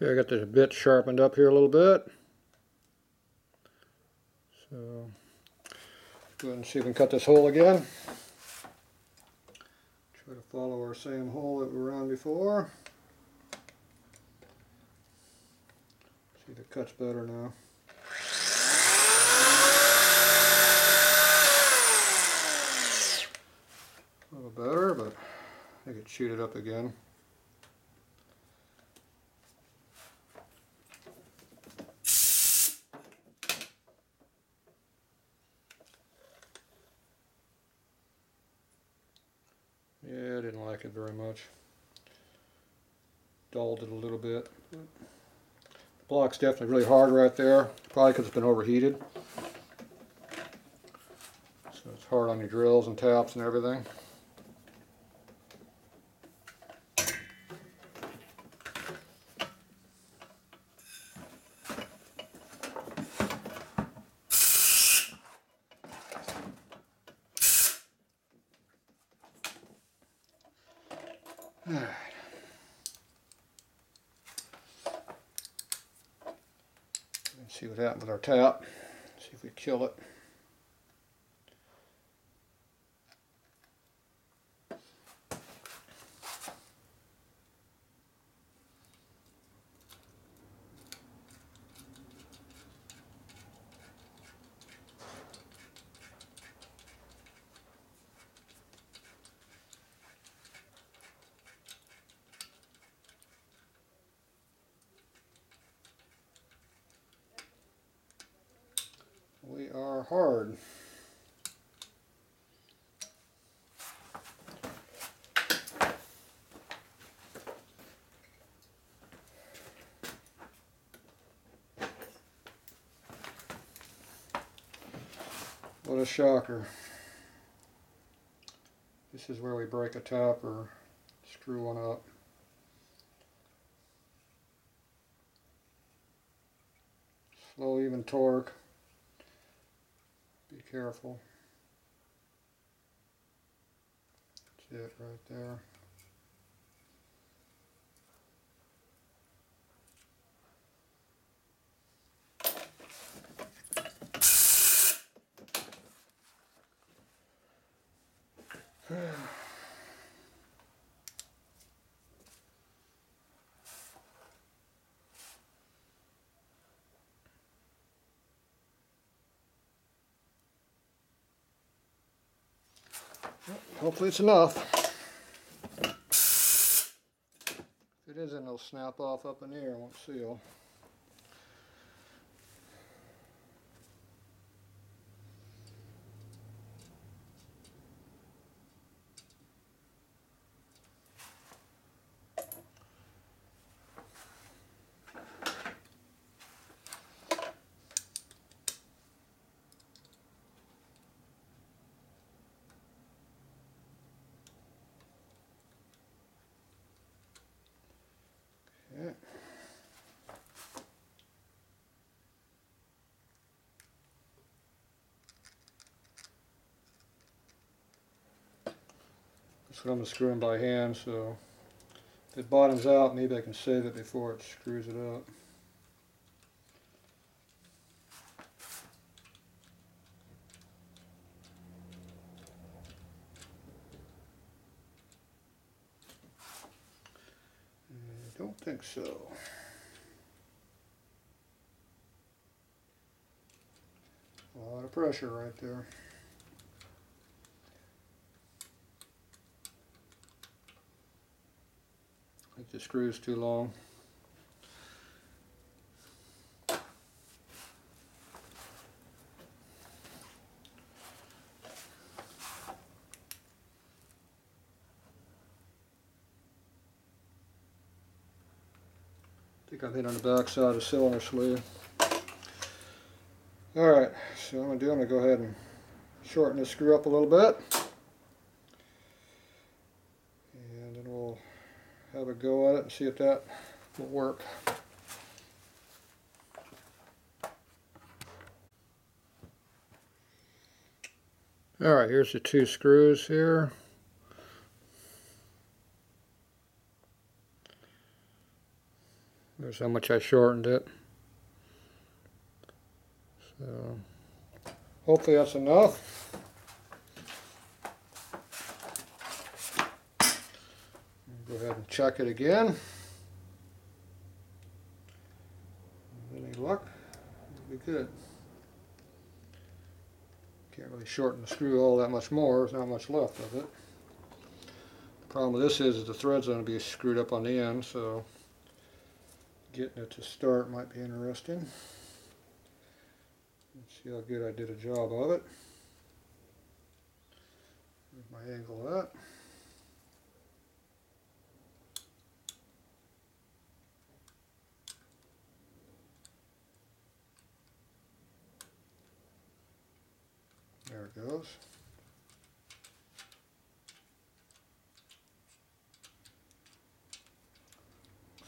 Okay, I got this bit sharpened up here a little bit. So, go ahead and see if we can cut this hole again. Try to follow our same hole that we were on before. See if it cuts better now. A little better, but I could shoot it up again. Yeah, I didn't like it very much. Dulled it a little bit. The block's definitely really hard right there, probably because it's been overheated. So it's hard on your drills and taps and everything. Alright. Let's see what happened with our tap. See if we kill it. We are hard. What a shocker. This is where we break a tap or screw one up. Slow, even torque. Be careful. That's it right there. Hopefully it's enough. If it isn't, it'll snap off up in the air and won't seal. So I'm screwing by hand, so if it bottoms out, maybe I can save it before it screws it up. I don't think so. A lot of pressure right there. I think the screw's too long. I think I'm hit on the back side of the cylinder sleeve. Alright, so what I'm going to do, I'm going to go ahead and shorten this screw up a little bit. Have a go at it and see if that will work. Alright, here's the two screws here. There's how much I shortened it. So hopefully that's enough. Go ahead and check it again. With any luck, it'll be good. Can't really shorten the screw all that much more. There's not much left of it. The problem with this is the thread's going to be screwed up on the end, so getting it to start might be interesting. Let's see how good I did a job of it. There's my angle at. There it goes.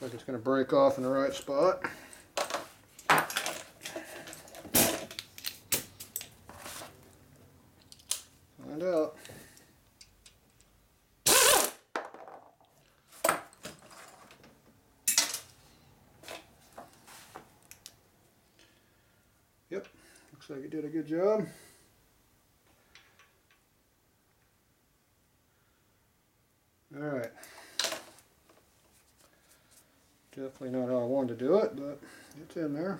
Looks like it's going to break off in the right spot. Find out. Yep, looks like it did a good job. All right. Definitely not how I wanted to do it, but it's in there.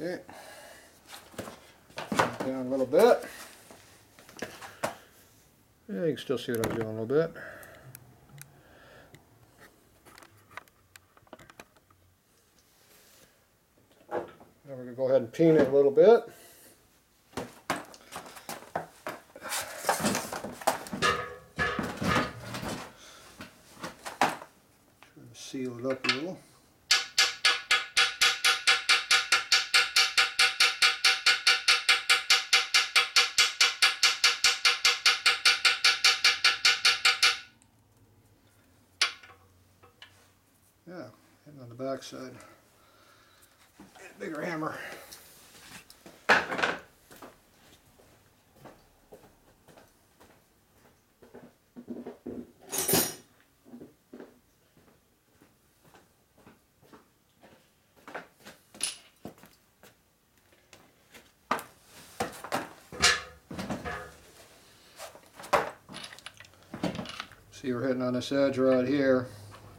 Okay, down a little bit. Yeah, you can still see what I'm doing a little bit. Now we're going to go ahead and peen it a little bit. Trying to seal it up a little. Yeah, hitting on the back side. Get a bigger hammer. See, we're hitting on this edge right here.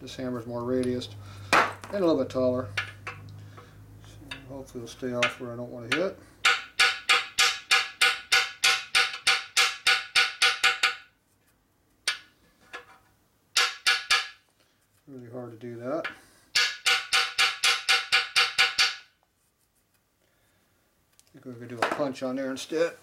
This hammer's more radiused and a little bit taller. So hopefully it'll stay off where I don't want to hit. Really hard to do that. I think we're going to do a punch on there instead.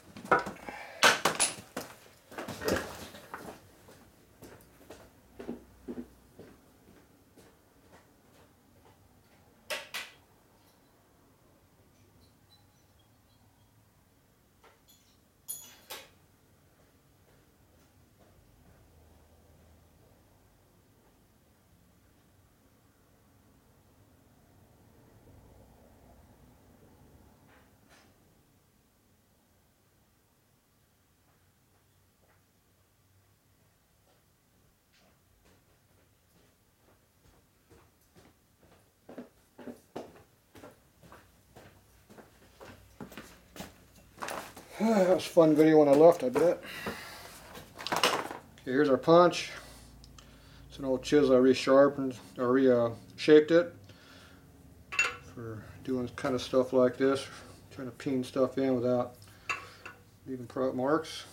That was a fun video when I left, I bet. Okay, here's our punch. It's an old chisel. I resharpened or shaped it for doing kind of stuff like this, trying to peen stuff in without leaving prop marks.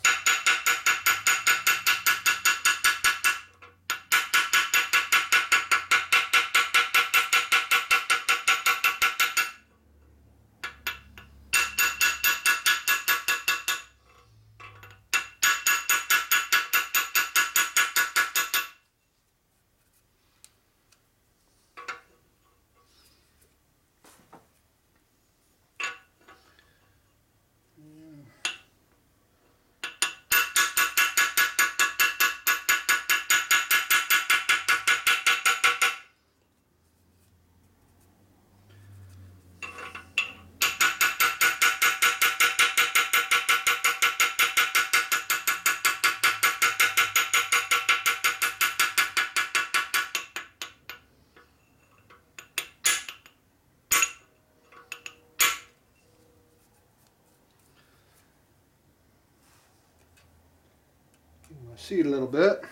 seed a little bit.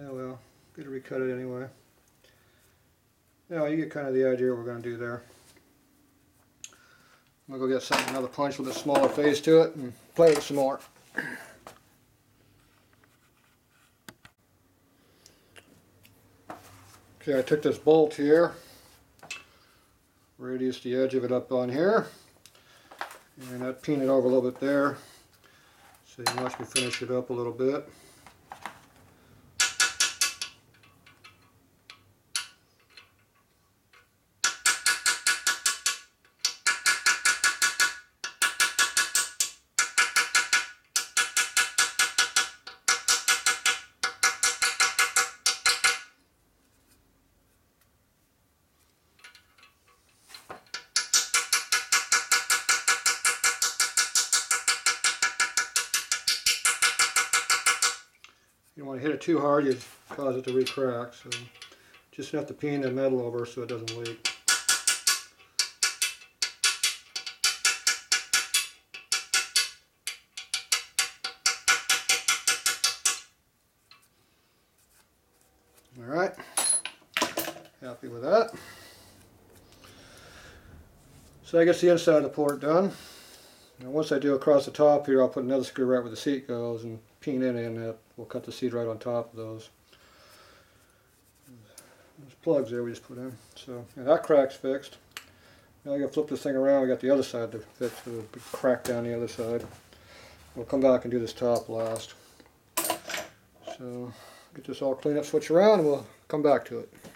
Oh well, good to recut it anyway. Now you get kind of the idea what we're going to do there. I'm going to go get something, another punch with a smaller face to it and play with it some more. Okay, I took this bolt here, radius the edge of it up on here, and I'd peen it over a little bit there, so you can watch me finish it up a little bit. You don't want to hit it too hard, you cause it to re-crack, so just enough to peen the metal over so it doesn't leak. Alright, happy with that. So I guess the inside of the port done. Now once I do across the top here, I'll put another screw right where the seat goes and peen it in it. We'll cut the seed right on top of those. Those plugs there we just put in. So yeah, that crack's fixed. Now I gotta flip this thing around. We got the other side to fix with a big crack down the other side. We'll come back and do this top last. So get this all cleaned up, switch around, and we'll come back to it.